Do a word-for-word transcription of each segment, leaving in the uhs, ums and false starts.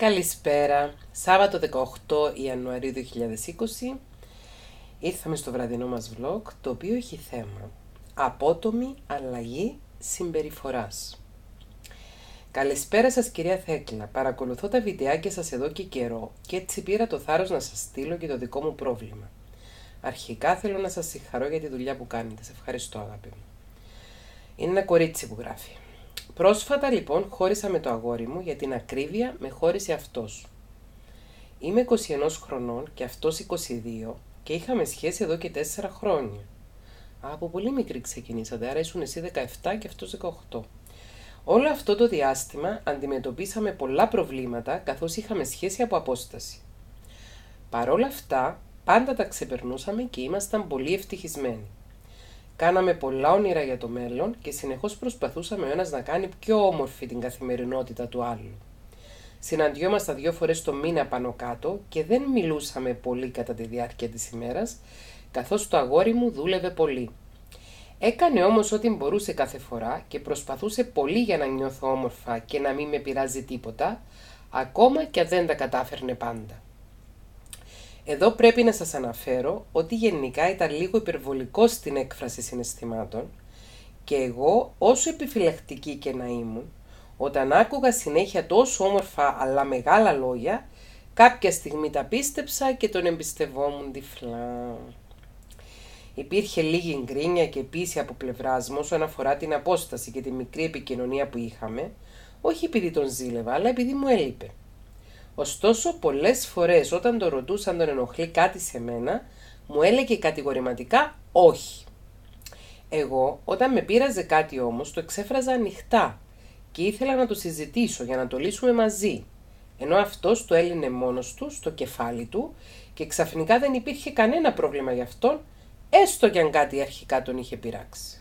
Καλησπέρα, Σάββατο δεκαοκτώ Ιανουαρίου δύο χιλιάδες είκοσι. Ήρθαμε στο βραδινό μας vlog, το οποίο έχει θέμα απότομη αλλαγή συμπεριφοράς. Καλησπέρα σας κυρία Θέκλα, παρακολουθώ τα βιντεάκια σας εδώ και καιρό και έτσι πήρα το θάρρος να σας στείλω και το δικό μου πρόβλημα. Αρχικά θέλω να σας συγχαρώ για τη δουλειά που κάνετε, σε ευχαριστώ αγάπη μου. Είναι ένα κορίτσι που γράφει. Πρόσφατα λοιπόν χώρισα με το αγόρι μου, για την ακρίβεια με χώρισε αυτός. Είμαι είκοσι ένα χρονών και αυτός είκοσι δύο και είχαμε σχέση εδώ και τέσσερα χρόνια. Α, από πολύ μικρή ξεκινήσατε, άρα ήσουν εσύ δεκαεπτά και αυτός δεκαοκτώ. Όλο αυτό το διάστημα αντιμετωπίσαμε πολλά προβλήματα καθώς είχαμε σχέση από απόσταση. Παρόλα αυτά πάντα τα ξεπερνούσαμε και ήμασταν πολύ ευτυχισμένοι. Κάναμε πολλά όνειρα για το μέλλον και συνεχώς προσπαθούσαμε ο ένας να κάνει πιο όμορφη την καθημερινότητα του άλλου. Συναντιόμασταν δύο φορές το μήνα πάνω κάτω και δεν μιλούσαμε πολύ κατά τη διάρκεια της ημέρας, καθώς το αγόρι μου δούλευε πολύ. Έκανε όμως ό,τι μπορούσε κάθε φορά και προσπαθούσε πολύ για να νιώθω όμορφα και να μην με πειράζει τίποτα, ακόμα και δεν τα κατάφερνε πάντα. Εδώ πρέπει να σας αναφέρω ότι γενικά ήταν λίγο υπερβολικό στην έκφραση συναισθημάτων και εγώ, όσο επιφυλακτική και να ήμουν, όταν άκουγα συνέχεια τόσο όμορφα αλλά μεγάλα λόγια, κάποια στιγμή τα πίστεψα και τον εμπιστευόμουν τυφλά. Υπήρχε λίγη γκρίνια και πίεση από πλευράς μου όσον αφορά την απόσταση και τη μικρή επικοινωνία που είχαμε, όχι επειδή τον ζήλευα, αλλά επειδή μου έλειπε. Ωστόσο, πολλές φορές όταν το ρωτούσα αν τον ενοχλεί κάτι σε μένα, μου έλεγε κατηγορηματικά όχι. Εγώ, όταν με πείραζε κάτι όμως, το εξέφραζα ανοιχτά και ήθελα να το συζητήσω για να το λύσουμε μαζί, ενώ αυτός το έλυνε μόνος του, στο κεφάλι του, και ξαφνικά δεν υπήρχε κανένα πρόβλημα για αυτόν, έστω κι αν κάτι αρχικά τον είχε πειράξει.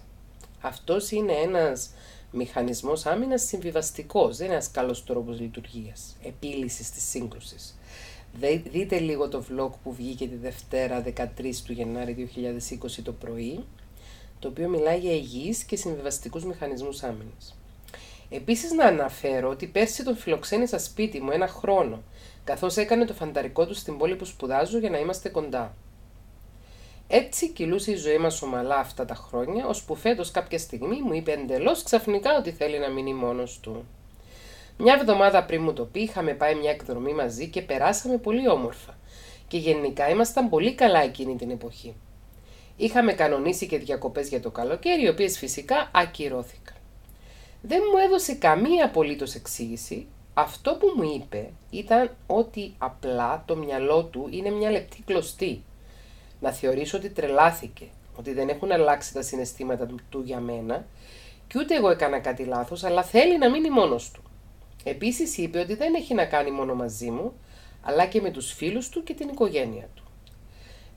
Αυτός είναι ένας μηχανισμός άμυνας συμβιβαστικός, δεν είναι ένας καλός τρόπος λειτουργίας, επίλυσης της σύγκρουσης. Δείτε λίγο το vlog που βγήκε τη Δευτέρα δεκατρείς του Γενάρη δύο χιλιάδες είκοσι το πρωί, το οποίο μιλάει για υγιείς και συμβιβαστικούς μηχανισμούς άμυνας. Επίσης να αναφέρω ότι πέρσι τον φιλοξένησα σπίτι μου ένα χρόνο, καθώς έκανε το φανταρικό του στην πόλη που σπουδάζω για να είμαστε κοντά. Έτσι κυλούσε η ζωή μας ομαλά αυτά τα χρόνια, ώσπου φέτος κάποια στιγμή μου είπε εντελώς ξαφνικά ότι θέλει να μείνει μόνος του. Μια εβδομάδα πριν μου το πει, είχαμε πάει μια εκδρομή μαζί και περάσαμε πολύ όμορφα και γενικά ήμασταν πολύ καλά εκείνη την εποχή. Είχαμε κανονίσει και διακοπές για το καλοκαίρι, οι οποίες φυσικά ακυρώθηκαν. Δεν μου έδωσε καμία απολύτως εξήγηση. Αυτό που μου είπε ήταν ότι απλά το μυαλό του είναι μια λεπτή κλωστή. Να θεωρήσω ότι τρελάθηκε, ότι δεν έχουν αλλάξει τα συναισθήματα του για μένα και ούτε εγώ έκανα κάτι λάθος, αλλά θέλει να μείνει μόνος του. Επίσης είπε ότι δεν έχει να κάνει μόνο μαζί μου, αλλά και με τους φίλους του και την οικογένεια του.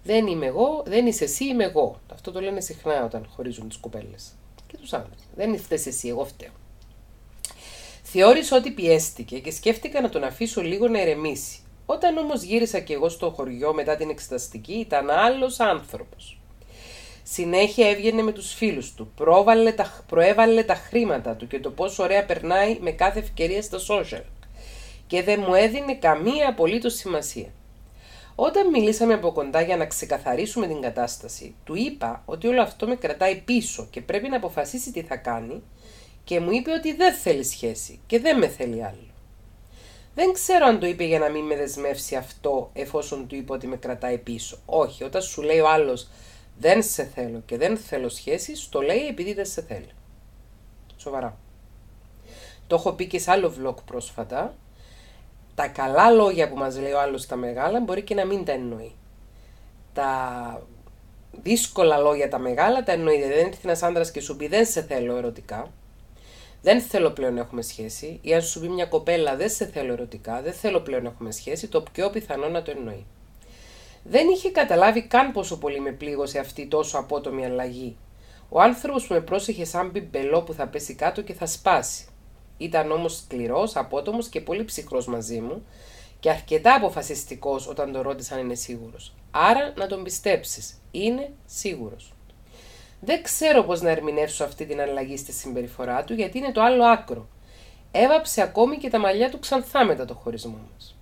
Δεν είμαι εγώ, δεν είσαι εσύ, είμαι εγώ. Αυτό το λένε συχνά όταν χωρίζουν τις κουπέλες και τους άντρες. Δεν φταίς εσύ, εγώ φταίω. Θεώρησα ότι πιέστηκε και σκέφτηκα να τον αφήσω λίγο να ερεμήσει. Όταν όμως γύρισα και εγώ στο χωριό μετά την εξεταστική, ήταν άλλος άνθρωπος. Συνέχεια έβγαινε με τους φίλους του, προέβαλε τα, προέβαλε τα χρήματα του και το πόσο ωραία περνάει με κάθε ευκαιρία στα social και δεν μου έδινε καμία απολύτως σημασία. Όταν μιλήσαμε από κοντά για να ξεκαθαρίσουμε την κατάσταση, του είπα ότι όλο αυτό με κρατάει πίσω και πρέπει να αποφασίσει τι θα κάνει και μου είπε ότι δεν θέλει σχέση και δεν με θέλει άλλο. Δεν ξέρω αν το είπε για να μην με δεσμεύσει αυτό, εφόσον του είπε ότι με κρατάει πίσω. Όχι, όταν σου λέει ο άλλος δεν σε θέλω και δεν θέλω σχέσεις, το λέει επειδή δεν σε θέλει. Σοβαρά. Το έχω πει και σε άλλο vlog πρόσφατα. Τα καλά λόγια που μας λέει ο άλλος τα μεγάλα μπορεί και να μην τα εννοεί. Τα δύσκολα λόγια τα μεγάλα τα εννοεί. Δεν έρθει ένας άντρας και σου πει δεν σε θέλω ερωτικά. Δεν θέλω πλέον να έχουμε σχέση, ή αν σου πει μια κοπέλα δεν σε θέλω ερωτικά, δεν θέλω πλέον να έχουμε σχέση, το πιο πιθανό να το εννοεί. Δεν είχε καταλάβει καν πόσο πολύ με πλήγωσε αυτή τόσο απότομη αλλαγή. Ο άνθρωπος με πρόσεχε σαν μπιμπελό που θα πέσει κάτω και θα σπάσει. Ήταν όμως σκληρός, απότομος και πολύ ψυχρός μαζί μου και αρκετά αποφασιστικός όταν τον ρώτησαν αν είναι σίγουρος. Άρα να τον πιστέψεις, είναι σίγουρος. Δεν ξέρω πώς να ερμηνεύσω αυτή την αλλαγή στη συμπεριφορά του, γιατί είναι το άλλο άκρο. έβαψε ακόμη και τα μαλλιά του ξανθά μετά το χωρισμό μας.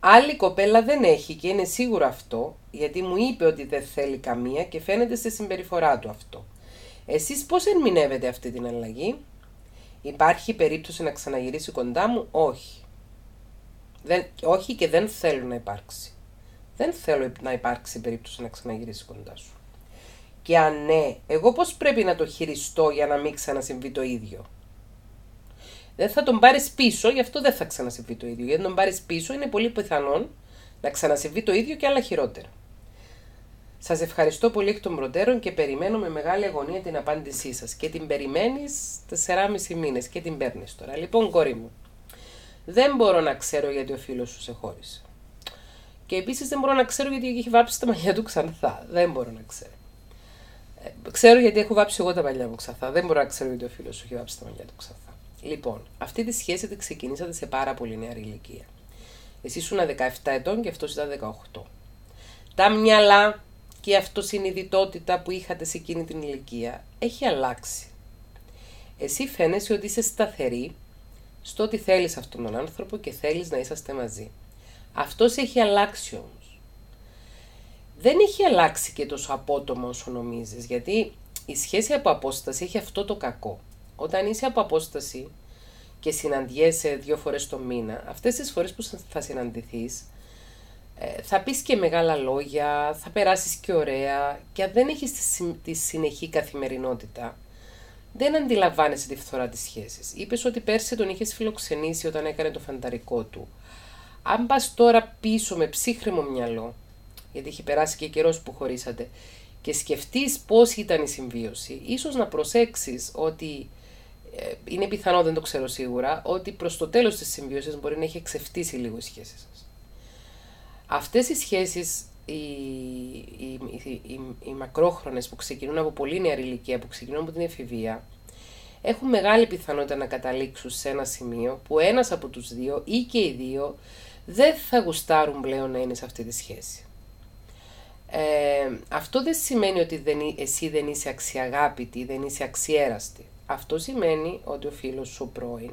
Άλλη κοπέλα δεν έχει και είναι σίγουρο αυτό, γιατί μου είπε ότι δεν θέλει καμία και φαίνεται στη συμπεριφορά του αυτό. Εσείς πώς ερμηνεύετε αυτή την αλλαγή? Υπάρχει περίπτωση να ξαναγυρίσει κοντά μου? Όχι. Δεν, όχι και δεν θέλω να υπάρξει. Δεν θέλω να υπάρξει περίπτωση να ξαναγυρίσει κοντά σου. Και αν ναι, εγώ πώς πρέπει να το χειριστώ για να μην ξανασυμβεί το ίδιο? Δεν θα τον πάρεις πίσω, γι' αυτό δεν θα ξανασυμβεί το ίδιο. Γιατί τον πάρεις πίσω είναι πολύ πιθανόν να ξανασυμβεί το ίδιο και άλλα χειρότερα. Σας ευχαριστώ πολύ εκ των προτέρων και περιμένω με μεγάλη αγωνία την απάντησή σας. Και την περιμένεις τεσσεράμισι μήνες και την παίρνεις τώρα. Λοιπόν, κόρη μου, δεν μπορώ να ξέρω γιατί ο φίλος σου σε χώρισε. Και επίσης δεν μπορώ να ξέρω γιατί έχει βάψει τα μαλλιά του ξανθά. Δεν μπορώ να ξέρω. Ξέρω γιατί έχω βάψει εγώ τα μαλλιά μου ξανθά. Δεν μπορώ να ξέρω γιατί ο φίλος σου έχει βάψει τα μαλλιά του ξανθά. Λοιπόν, αυτή τη σχέση την ξεκινήσατε σε πάρα πολύ νεαρή ηλικία. Εσύ ήσουν δεκαεφτά ετών και αυτός ήταν δεκαοκτώ. Τα μυαλά και η αυτοσυνειδητότητα που είχατε σε εκείνη την ηλικία έχει αλλάξει. Εσύ φαίνεσαι ότι είσαι σταθερή στο ότι θέλεις αυτόν τον άνθρωπο και θέλεις να είσαστε μαζί. Αυτός έχει αλλάξει όμως. Δεν έχει αλλάξει και τόσο απότομα όσο νομίζεις, γιατί η σχέση από απόσταση έχει αυτό το κακό. Όταν είσαι από απόσταση και συναντιέσαι δύο φορές το μήνα, αυτές τις φορές που θα συναντηθείς, θα πεις και μεγάλα λόγια, θα περάσεις και ωραία και αν δεν έχεις τη συνεχή καθημερινότητα, δεν αντιλαμβάνεσαι τη φθορά της σχέσης. Είπες ότι πέρσι τον είχες φιλοξενήσει όταν έκανε το φανταρικό του. Αν πας τώρα πίσω με ψύχρεμο μυαλό, γιατί έχει περάσει και καιρός που χωρίσατε, και σκεφτείς πώς ήταν η συμβίωση, ίσως να προσέξεις ότι, ε, είναι πιθανό, δεν το ξέρω σίγουρα, ότι προς το τέλος της συμβίωσης μπορεί να έχει ξεφτίσει λίγο η σχέση σας. Αυτές οι σχέσεις, οι, οι, οι, οι, οι μακρόχρονες που ξεκινούν από πολύ νεαρή ηλικία, που ξεκινούν από την εφηβεία, έχουν μεγάλη πιθανότητα να καταλήξουν σε ένα σημείο που ένας από τους δύο ή και οι δύο δεν θα γουστάρουν πλέον να είναι σε αυτή τη σχέση. Ε, αυτό δεν σημαίνει ότι δεν, εσύ δεν είσαι αξιαγάπητη, δεν είσαι αξιέραστη. Αυτό σημαίνει ότι ο φίλος σου πρώην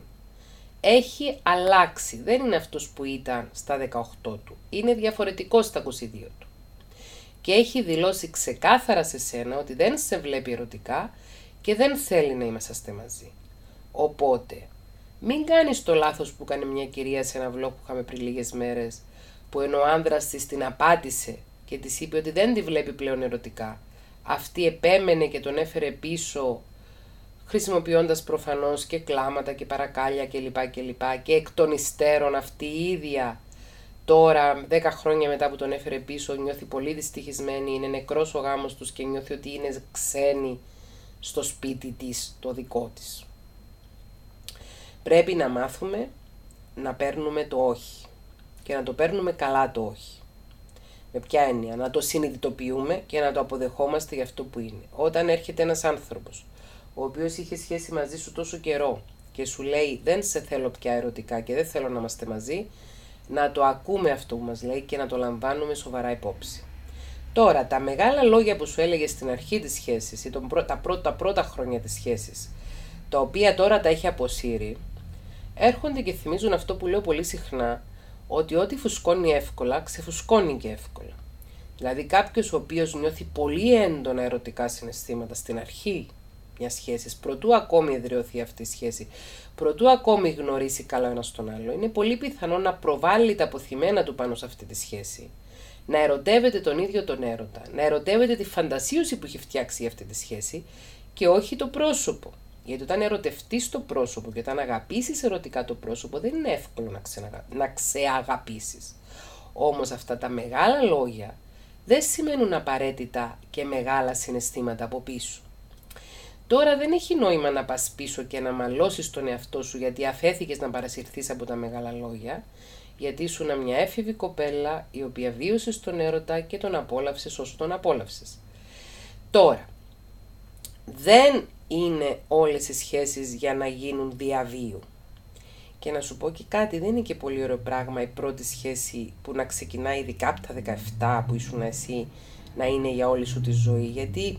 έχει αλλάξει. Δεν είναι αυτός που ήταν στα δεκαοκτώ του. Είναι διαφορετικός στα είκοσι δύο του. Και έχει δηλώσει ξεκάθαρα σε σένα ότι δεν σε βλέπει ερωτικά και δεν θέλει να είμαστε μαζί. Οπότε, μην κάνεις το λάθος που έκανε μια κυρία σε ένα vlog που είχαμε πριν λίγες μέρες, που ενώ ο άνδρας της την απάτησε και της είπε ότι δεν τη βλέπει πλέον ερωτικά. Αυτή επέμενε και τον έφερε πίσω, χρησιμοποιώντας προφανώς και κλάματα και παρακάλια κλπ. κλπ. Και εκ των υστέρων αυτή η ίδια τώρα, δέκα χρόνια μετά που τον έφερε πίσω, νιώθει πολύ δυστυχισμένη, είναι νεκρός ο γάμος τους και νιώθει ότι είναι ξένη στο σπίτι της, το δικό της. Πρέπει να μάθουμε να παίρνουμε το όχι και να το παίρνουμε καλά το όχι. Με ποια έννοια? Να το συνειδητοποιούμε και να το αποδεχόμαστε για αυτό που είναι. Όταν έρχεται ένας άνθρωπος, ο οποίος είχε σχέση μαζί σου τόσο καιρό και σου λέει δεν σε θέλω πια ερωτικά και δεν θέλω να είμαστε μαζί, να το ακούμε αυτό που μας λέει και να το λαμβάνουμε σοβαρά υπόψη. Τώρα, τα μεγάλα λόγια που σου έλεγε στην αρχή της σχέσης ή τον πρω... τα, πρώτα, τα πρώτα χρόνια της σχέσης, τα οποία τώρα τα έχει αποσύρει, έρχονται και θυμίζουν αυτό που λέω πολύ συχνά, ότι ό,τι φουσκώνει εύκολα, ξεφουσκώνει και εύκολα. Δηλαδή κάποιος ο οποίος νιώθει πολύ έντονα ερωτικά συναισθήματα στην αρχή μιας σχέσης, προτού ακόμη εδραιωθεί αυτή η σχέση, προτού ακόμη γνωρίσει καλά ένας τον άλλο, είναι πολύ πιθανό να προβάλλει τα αποθυμένα του πάνω σε αυτή τη σχέση, να ερωτεύεται τον ίδιο τον έρωτα, να ερωτεύεται τη φαντασίωση που έχει φτιάξει αυτή τη σχέση και όχι το πρόσωπο. Γιατί όταν ερωτευτείς το πρόσωπο και όταν αγαπήσεις ερωτικά το πρόσωπο, δεν είναι εύκολο να, ξεαγα... να ξεαγαπήσεις. Όμως αυτά τα μεγάλα λόγια δεν σημαίνουν απαραίτητα και μεγάλα συναισθήματα από πίσω. Τώρα δεν έχει νόημα να πας πίσω και να μαλώσεις τον εαυτό σου γιατί αφέθηκες να παρασυρθείς από τα μεγάλα λόγια, γιατί ήσουν μια έφηβη κοπέλα η οποία βίωσε τον έρωτα και τον απόλαυσες όσο τον απόλαυσες. Τώρα, δεν είναι όλες οι σχέσεις για να γίνουν διαβίου. Και να σου πω και κάτι, δεν είναι και πολύ ωραίο πράγμα η πρώτη σχέση που να ξεκινάει ειδικά από τα δεκαεφτά που ήσουν εσύ να είναι για όλη σου τη ζωή, γιατί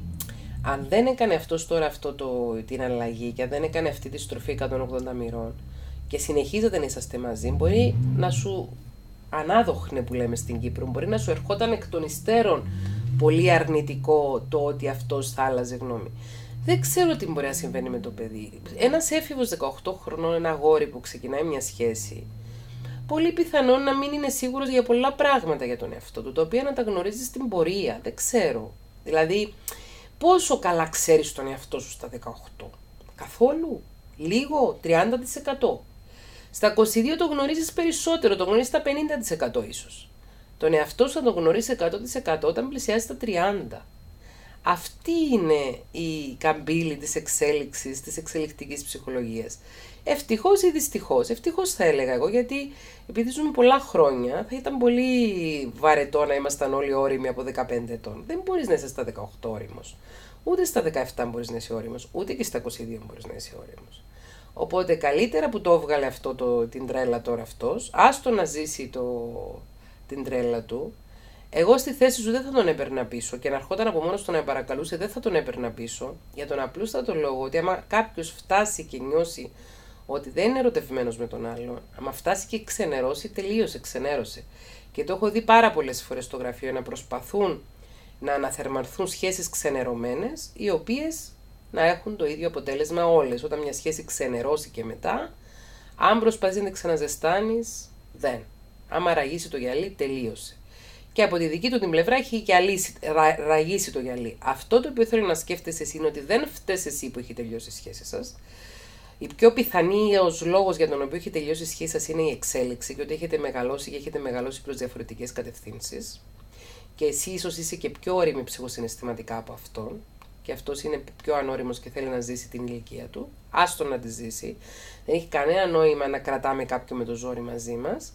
αν δεν έκανε αυτός τώρα αυτό το, την αλλαγή και αν δεν έκανε αυτή τη στροφή εκατόν ογδόντα μοιρών και συνεχίζετε να είσαστε μαζί, μπορεί να σου ανάδοχνε που λέμε στην Κύπρο, μπορεί να σου ερχόταν εκ των υστέρων πολύ αρνητικό το ότι αυτός θα άλλαζε γνώμη. Δεν ξέρω τι μπορεί να συμβαίνει με το παιδί. Ένας έφηβος δεκαοκτώ χρονών, ένα αγόρι που ξεκινάει μια σχέση, πολύ πιθανόν να μην είναι σίγουρος για πολλά πράγματα για τον εαυτό του, τα οποία να τα γνωρίζει στην πορεία. Δεν ξέρω. Δηλαδή, πόσο καλά ξέρεις τον εαυτό σου στα δεκαοκτώ? Καθόλου. Λίγο. τριάντα τοις εκατό. Στα είκοσι δύο το γνωρίζεις περισσότερο, το γνωρίζεις στα πενήντα τοις εκατό ίσως. Τον εαυτό σου θα τον γνωρίζεις εκατό τοις εκατό όταν πλησιάζεις στα τριάντα. Αυτή είναι η καμπύλη της εξέλιξης, της εξελικτικής ψυχολογίας. Ευτυχώς ή δυστυχώς. Ευτυχώς θα έλεγα εγώ, γιατί επειδή ζούμε πολλά χρόνια, θα ήταν πολύ βαρετό να ήμασταν όλοι όριμοι από δεκαπέντε ετών. Δεν μπορείς να είσαι στα δεκαοκτώ όριμος. Ούτε στα δεκαεπτά μπορείς να είσαι όριμος. Ούτε και στα είκοσι δύο μπορείς να είσαι όριμος. Οπότε καλύτερα που το έβγαλε αυτό το, την τρέλα τώρα αυτός, άστο να ζήσει το, την τρέλα του. Εγώ στη θέση σου δεν θα τον έπαιρνα πίσω και να ερχόταν από μόνος του να με παρακαλούσε, δεν θα τον έπαιρνα πίσω, για τον απλούστατο λόγο ότι άμα κάποιος φτάσει και νιώσει ότι δεν είναι ερωτευμένος με τον άλλον, άμα φτάσει και ξενερώσει, τελείωσε, ξενέρωσε. Και το έχω δει πάρα πολλές φορές στο γραφείο να προσπαθούν να αναθερμανθούν σχέσεις ξενερωμένες, οι οποίες να έχουν το ίδιο αποτέλεσμα όλες. Όταν μια σχέση ξενερώσει και μετά, αν προσπαθεί να ξαναζεστάνεις, δεν. Άμα ραγίσει το γυαλί, τελείωσε. Και από τη δική του την πλευρά έχει γυαλίσει, ρα, ραγίσει το γυαλί. Αυτό το οποίο θέλω να σκέφτεσαι εσύ είναι ότι δεν φταίς εσύ που έχει τελειώσει η σχέση σας. Η πιο πιθανή ως λόγος για τον οποίο έχει τελειώσει η σχέση σας είναι η εξέλιξη και ότι έχετε μεγαλώσει και έχετε μεγαλώσει προς διαφορετικές κατευθύνσεις. Και εσύ ίσως είσαι και πιο όριμη ψυχοσυναισθηματικά από αυτόν. Και αυτός είναι πιο ανώριμος και θέλει να ζήσει την ηλικία του. Άστο να τη ζήσει. Δεν έχει κανένα νόημα να κρατάμε κάποιον με το ζόρι μαζί μας.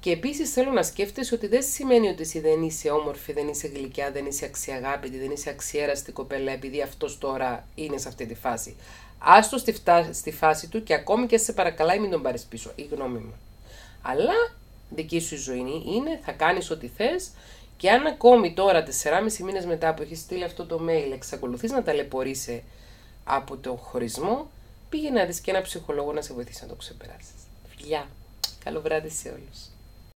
Και επίσης θέλω να σκέφτεσαι ότι δεν σημαίνει ότι εσύ δεν είσαι όμορφη, δεν είσαι γλυκιά, δεν είσαι αξιαγάπητη, δεν είσαι αξιέραστη κοπέλα, επειδή αυτός τώρα είναι σε αυτή τη φάση. Άστο στη, φτά, στη φάση του και ακόμη και σε παρακαλάει μην τον πάρεις πίσω, η γνώμη μου. Αλλά δική σου η ζωή είναι, θα κάνεις ό,τι θες και αν ακόμη τώρα, τεσσεράμισι μήνες μετά που έχεις στείλει αυτό το mail, εξακολουθείς να ταλαιπωρείσαι από το χωρισμό, πήγαινε να δεις και ένα ψυχολόγο να σε βοηθήσει να το ξεπεράσεις. Φιλιά, καλό βράδυ σε όλους.